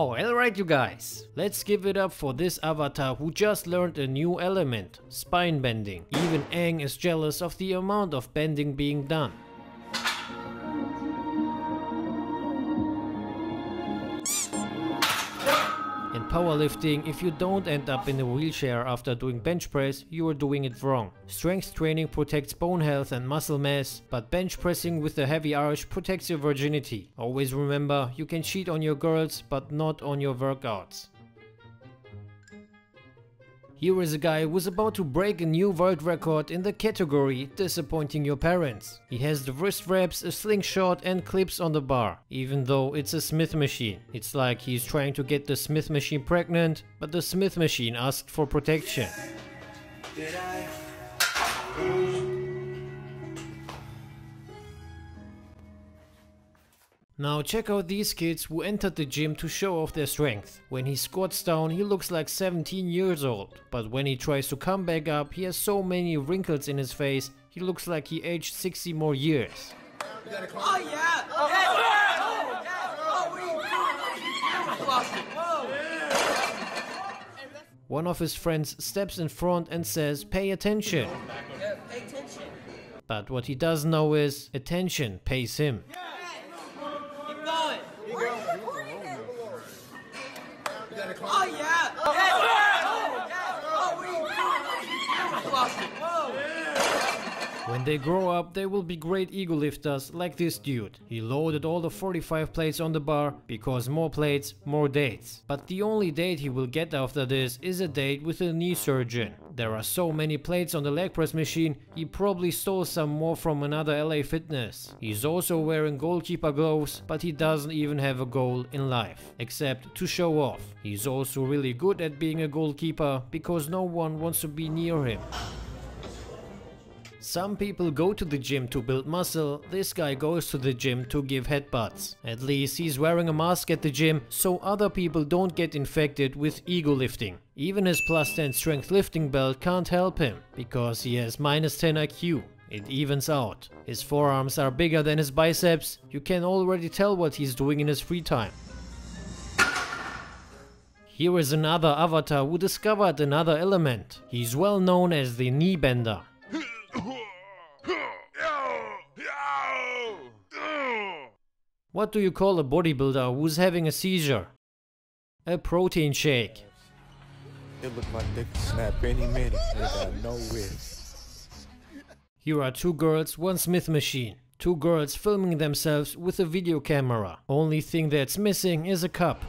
Oh, alright you guys, let's give it up for this avatar who just learned a new element, spine bending. Even Aang is jealous of the amount of bending being done. In powerlifting, if you don't end up in a wheelchair after doing bench press, you are doing it wrong. Strength training protects bone health and muscle mass, but bench pressing with a heavy arch protects your virginity. Always remember, you can cheat on your girls, but not on your workouts. Here is a guy who is about to break a new world record in the category disappointing your parents. He has the wrist wraps, a slingshot and clips on the bar, even though it's a Smith machine. It's like he's trying to get the Smith machine pregnant, but the Smith machine asked for protection. Now check out these kids who entered the gym to show off their strength. When he squats down, he looks like 17 years old. But when he tries to come back up, he has so many wrinkles in his face, he looks like he aged 60 more years. Oh yeah! Oh yeah! Oh yeah! One of his friends steps in front and says, "Pay attention." But what he doesn't know is, attention pays him. Oh yeah! Oh, yeah. Oh, yeah. Oh, yeah. When they grow up, they will be great ego lifters like this dude. He loaded all the 45 plates on the bar, because more plates, more dates. But the only date he will get after this is a date with a knee surgeon. There are so many plates on the leg press machine, he probably stole some more from another LA Fitness. He's also wearing goalkeeper gloves, but he doesn't even have a goal in life, except to show off. He's also really good at being a goalkeeper, because no one wants to be near him. Some people go to the gym to build muscle, this guy goes to the gym to give headbutts. At least he's wearing a mask at the gym, so other people don't get infected with ego lifting. Even his +10 strength lifting belt can't help him, because he has -10 IQ. It evens out. His forearms are bigger than his biceps, you can already tell what he's doing in his free time. Here is another avatar who discovered another element. He's well known as the knee bender. What do you call a bodybuilder who's having a seizure? A protein shake. It looks like they can snap any minute. They got no risk. Here are two girls, one Smith machine. Two girls filming themselves with a video camera. Only thing that's missing is a cup.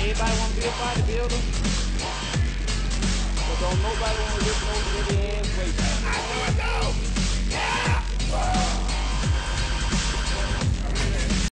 Everybody want to be up out of the building, but don't nobody want to lift over their ass weight. I do it though! Yeah!